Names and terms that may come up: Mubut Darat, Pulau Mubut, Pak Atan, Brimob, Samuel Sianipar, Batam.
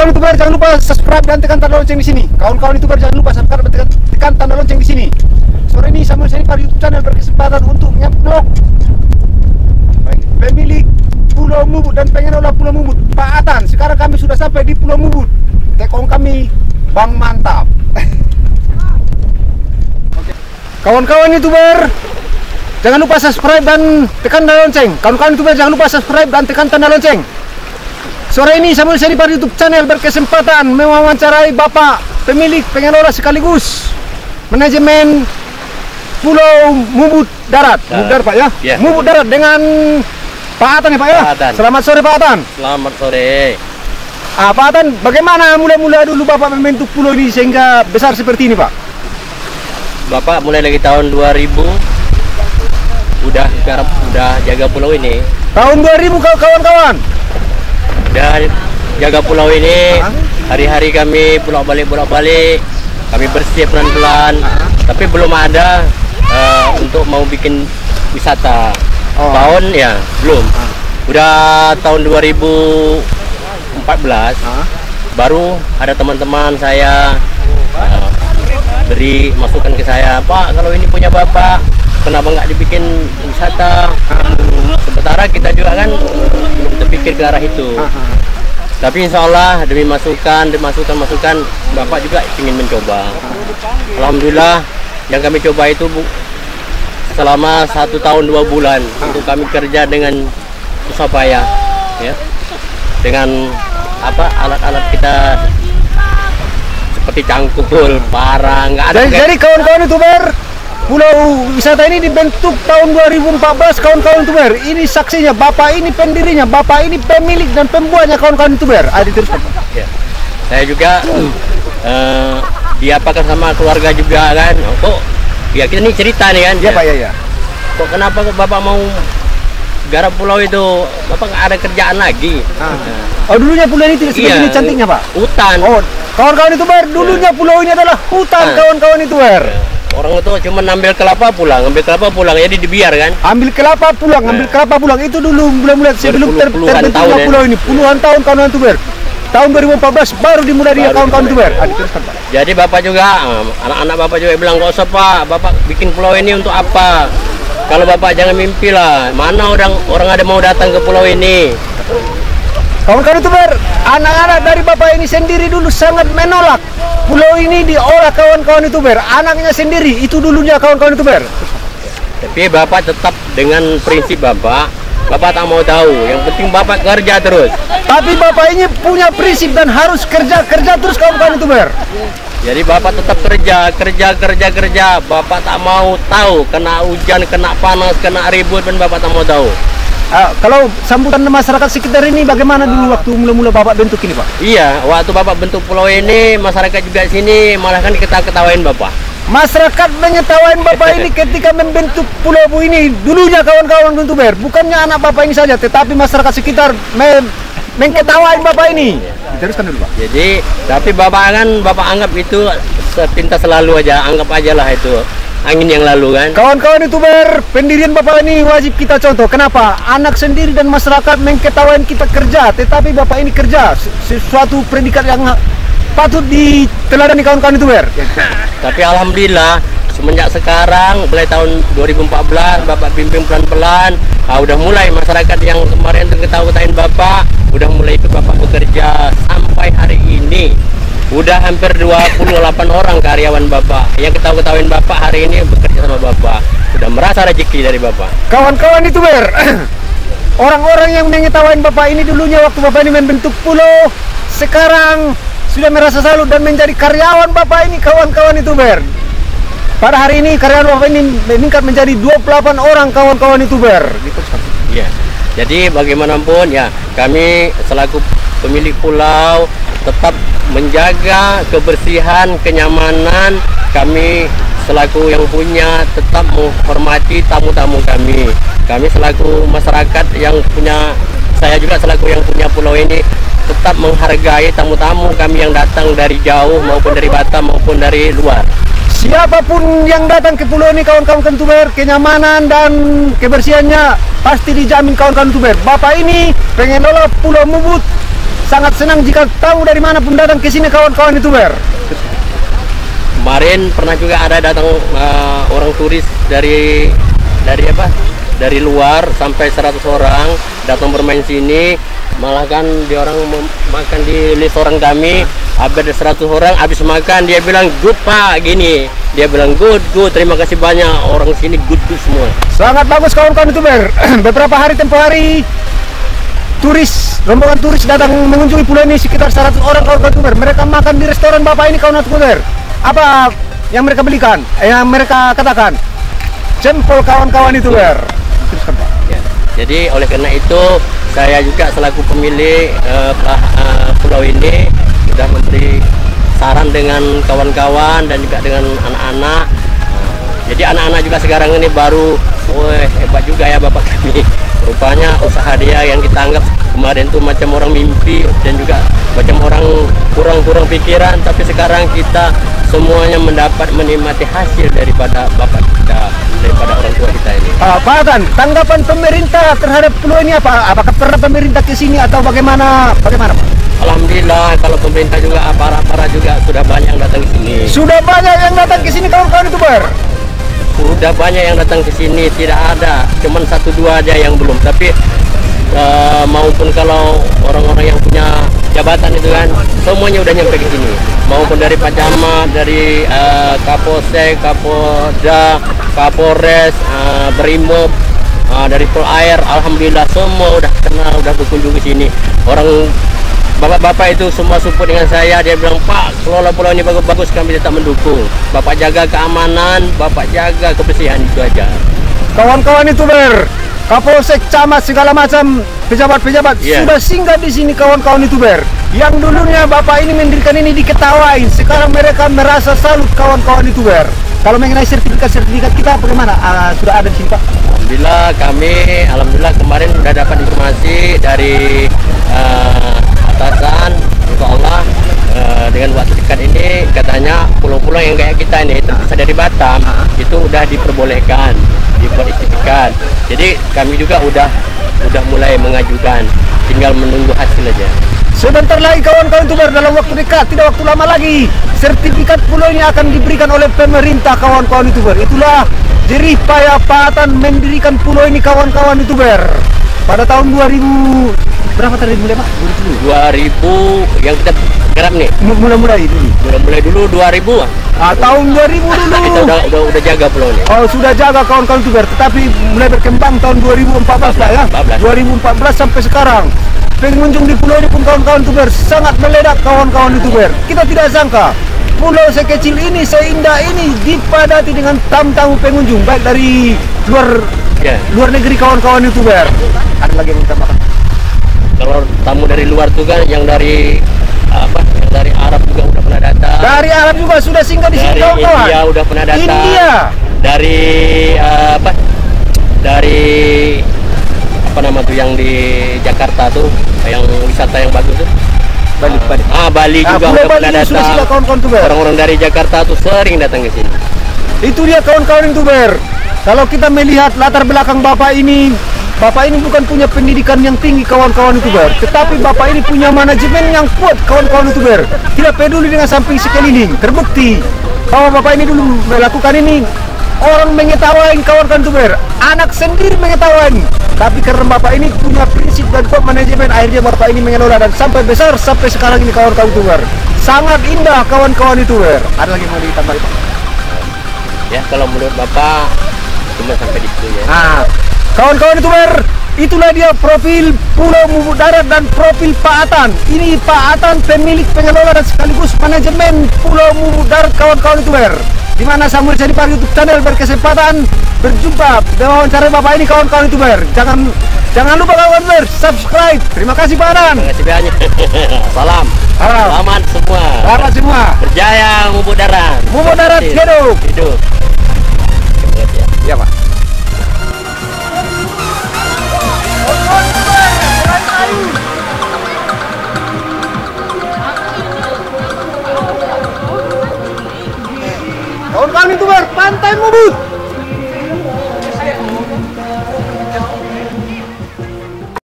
Kawan-kawan YouTuber jangan lupa subscribe dan tekan tanda lonceng di sini. Kawan-kawan YouTuber jangan lupa subscribe dan tekan tanda lonceng di sini. Sore ini Samuel Sianipar YouTube channel berkesempatan untuk ngeblok pemilik Pulau Mubut dan pengelola Pulau Mubut, Pak Atan. Sekarang kami sudah sampai di Pulau Mubut. Tekong kami Bang Mantap. Kawan-kawan YouTuber jangan lupa subscribe dan tekan tanda lonceng. Kawan-kawan YouTuber jangan lupa subscribe dan tekan tanda lonceng. Sore ini Samuel Sianipar YouTube channel berkesempatan mewawancarai Bapak pemilik pengelola sekaligus manajemen Pulau Mubut Darat. Mubut Darat Pak ya? Yeah. Mubut Darat dengan Pak Atan ya Pak ya? Pak Atan. Selamat sore Pak Atan. Selamat sore. Ah, Pak Atan, bagaimana mula-mula dulu Bapak membentuk pulau ini sehingga besar seperti ini Pak? Bapak mulai dari tahun 2000 udah jaga pulau ini. Tahun 2000 kawan-kawan? Dan jaga pulau ini hari-hari kami bolak-balik kami bersih pelan-pelan, tapi belum ada untuk mau bikin wisata. Tahun ya belum, udah tahun 2014 baru ada teman-teman saya beri masukan ke saya, Pak kalau ini punya Bapak kenapa nggak dibikin wisata? Sementara kita juga kan terpikir ke arah itu. Tapi insya Allah demi masukan Bapak juga ingin mencoba. Alhamdulillah yang kami coba itu selama 1 tahun 2 bulan untuk kami kerja dengan susah payah ya, dengan apa alat-alat kita seperti cangkul, parang, nggak ada. Jadi kawan-kawan YouTuber, pulau wisata ini dibentuk tahun 2014 kawan-kawan YouTuber. Ini saksinya, Bapak ini pendirinya, Bapak ini pemilik dan pembuatnya kawan-kawan YouTuber. Adi terus ya. Saya juga diapakan sama keluarga juga kan. Kok ya kita nih cerita nih kan. Iya ya. Pak ya ya. Kok kenapa kok Bapak mau garap pulau itu? Bapak nggak ada kerjaan lagi. Oh dulunya pulau ini tidak seperti ini cantiknya Pak. Hutan. Oh kawan-kawan YouTuber dulunya pulau ini adalah hutan kawan-kawan YouTuber. Orang itu cuma ambil kelapa pulang, jadi dibiarkan. Ambil kelapa pulang itu dulu mulai sebelum terbentuknya pulau ini puluhan tahun kawan-kawan tuber. Tahun 2014 baru dimulai dia kawan-kawan tuber. Jadi Bapak juga, anak-anak Bapak juga bilang nggak usah Pak, Bapak bikin pulau ini untuk apa? Kalau Bapak jangan mimpi lah, mana orang ada mau datang ke pulau ini. Kawan-kawan YouTuber, anak-anak dari Bapak ini sendiri dulu sangat menolak pulau ini diolah kawan-kawan YouTuber. Anaknya sendiri, itu dulunya kawan-kawan YouTuber. Tapi Bapak tetap dengan prinsip Bapak, Bapak tak mau tahu, yang penting Bapak kerja terus. Tapi Bapak ini punya prinsip dan harus kerja terus kawan-kawan YouTuber. Jadi Bapak tetap kerja, Bapak tak mau tahu, kena hujan, kena panas, kena ribut, dan Bapak tak mau tahu. Kalau sambutan masyarakat sekitar ini bagaimana dulu waktu mula-mula Bapak bentuk ini Pak? Iya, waktu Bapak bentuk pulau ini masyarakat juga sini malah kan kita ketawain Bapak. Masyarakat menyetawain Bapak ini ketika membentuk pulau ini dulunya kawan-kawan YouTuber, bukannya anak Bapak ini saja, tetapi masyarakat sekitar mengketawain Bapak ini. Teruskan dulu Pak. Jadi tapi Bapak kan Bapak anggap itu sepintas selalu aja, anggap aja lah itu angin yang lalu kan. Kawan-kawan YouTuber, pendirian Bapak ini wajib kita contoh. Kenapa? Anak sendiri dan masyarakat mengketawain kita kerja, tetapi Bapak ini kerja sesuatu predikat yang patut diteladani kawan-kawan YouTuber. Tapi alhamdulillah semenjak sekarang mulai tahun 2014 Bapak bimbing pelan-pelan, udah mulai masyarakat yang kemarin ketawain Bapak udah mulai ikut Bapak bekerja sampai hari ini. Udah hampir 28 orang karyawan Bapak yang ketahuin Bapak hari ini bekerja sama Bapak. Sudah merasa rezeki dari Bapak. Kawan-kawan YouTuber, orang-orang yang mengetahuin Bapak ini dulunya waktu Bapak ini membentuk pulau, sekarang sudah merasa salut dan menjadi karyawan Bapak ini kawan-kawan YouTuber. Pada hari ini karyawan Bapak ini meningkat menjadi 28 orang kawan-kawan YouTuber. Ya. Jadi bagaimanapun ya kami selaku pemilik pulau tetap menjaga kebersihan, kenyamanan. Kami selaku yang punya tetap menghormati tamu-tamu kami. Kami selaku masyarakat yang punya, saya juga selaku yang punya pulau ini tetap menghargai tamu-tamu kami yang datang dari jauh maupun dari Batam maupun dari luar. Siapapun yang datang ke pulau ini kawan-kawan YouTuber, kenyamanan dan kebersihannya pasti dijamin kawan-kawan YouTuber. Bapak ini pengelola Pulau Mubut Sangat senang jika tahu dari mana pendatang ke sini kawan-kawan youtuber. Kemarin pernah juga ada datang orang turis dari luar sampai 100 orang datang bermain sini, malah kan dia orang makan di restoran kami, hampir 100 orang habis makan dia bilang good pak gini, dia bilang good terima kasih banyak, orang sini good semua. Sangat bagus kawan-kawan youtuber. Beberapa hari tempo hari turis, rombongan turis datang mengunjungi pulau ini sekitar 100 orang kawan-kawan youtuber. Mereka makan di restoran bapak ini kawan-kawan youtuber. Apa yang mereka belikan? Yang mereka katakan jempol kawan-kawan itu ya. Jadi oleh karena itu saya juga selaku pemilik pulau ini sudah memberi saran dengan kawan-kawan dan juga dengan anak-anak. Jadi anak-anak juga sekarang ini baru, hebat juga ya bapak kami. Rupanya usaha dia yang kita anggap kemarin tuh macam orang mimpi dan juga macam orang kurang pikiran, tapi sekarang kita semuanya mendapat menikmati hasil daripada bapak kita, daripada orang tua kita ini. Pak Atan, tanggapan pemerintah terhadap pulau ini apa? Apakah pernah pemerintah ke sini atau bagaimana? Bagaimana Pak? Alhamdulillah kalau pemerintah juga aparat juga sudah banyak yang datang ke sini. Sudah banyak yang datang ke sini kawan-kawan youtuber. Sudah banyak yang datang ke sini, tidak ada, cuman 1-2 aja yang belum. Tapi maupun kalau orang-orang yang punya jabatan itu kan semuanya udah nyampe ke sini, maupun dari Pak Camat, dari Kapolsek, Kapolda, Kapolres, Brimob, dari Polair, alhamdulillah semua udah kenal, udah berkunjung ke sini. Orang bapak-bapak itu semua support dengan saya, dia bilang Pak kelola pulau ini bagus-bagus, kami tetap mendukung. Bapak jaga keamanan, bapak jaga kebersihan, itu aja. Kawan-kawan itu Kapolsek, Camat, segala macam pejabat-pejabat sudah singgah di sini kawan-kawan youtuber. Yang dulunya bapak ini mendirikan ini diketawain, sekarang mereka merasa salut kawan-kawan youtuber. Kalau mengenai sertifikat kita bagaimana? Sudah ada di sini Pak? Alhamdulillah kami, kemarin sudah dapat informasi dari atasan, insya Allah dengan waktu dekat ini katanya pulau-pulau yang kayak kita ini terpisah dari Batam itu udah diperbolehkan dibuat sertifikat. Jadi kami juga udah mulai mengajukan, tinggal menunggu hasil aja. Sebentar lagi kawan-kawan youtuber, dalam waktu dekat, tidak waktu lama lagi, sertifikat pulau ini akan diberikan oleh pemerintah kawan-kawan youtuber. Itulah jerih payah Pak Atan mendirikan pulau ini kawan-kawan youtuber. Pada tahun 2000 berapa tadi mulai Pak? 2000 yang kita garap nih. Mulai dulu 2000-an. Ah, tahun 2000 dulu. Kita udah jaga pulau ini. Oh, sudah jaga kawan-kawan youtuber, tetapi mulai berkembang tahun 2014 lah ya. 2014 sampai sekarang. Pengunjung di pulau ini pun kawan-kawan youtuber sangat meledak kawan-kawan youtuber. Kita tidak sangka pulau sekecil ini, seindah ini dipadati dengan tamu-tamu pengunjung baik dari luar negeri kawan-kawan youtuber. Ada lagi yang minta makan. Kalau tamu dari luar tuh kan yang dari dari Arab juga udah pernah datang. Dari Arab juga sudah singgah di sini kawan-kawan. India udah pernah datang. India. Dari yang di Jakarta tuh yang wisata yang bagus tuh. Bali. Bali juga udah pernah datang. Orang-orang dari Jakarta tuh sering datang ke sini. Itu dia kawan-kawan youtuber. Kalau kita melihat latar belakang Bapak ini bukan punya pendidikan yang tinggi kawan-kawan youtuber, tetapi Bapak ini punya manajemen yang kuat kawan-kawan youtuber. Tidak peduli dengan samping sekeliling. Terbukti bahwa Bapak ini dulu melakukan ini, orang mengetawain kawan-kawan youtuber, anak sendiri mengetawain. Tapi karena Bapak ini punya prinsip dan kuat manajemen, akhirnya Bapak ini mengelola dan sampai besar sampai sekarang ini kawan-kawan youtuber. Sangat indah kawan-kawan youtuber. Ada lagi yang mau ditambahin Pak? Ya kalau menurut Bapak cuma sampai di situ ya. Kawan-kawan youtuber, itulah dia profil Pulau Mubut Darat dan profil Pak Atan. Ini Pak Atan pemilik, pengelola dan sekaligus manajemen Pulau Mubut Darat kawan-kawan youtuber. Di mana Samuel Sianipar YouTube channel berkesempatan berjumpa wawancara Bapak ini kawan-kawan youtuber. Jangan lupa kawan-kawan subscribe. Terima kasih Pak Atan. Terima kasih banyak. Salam. Selamat semua. Selamat semua. Berjaya Mubut Darat. Mubut Darat hidup. Hidup. Iya Pak.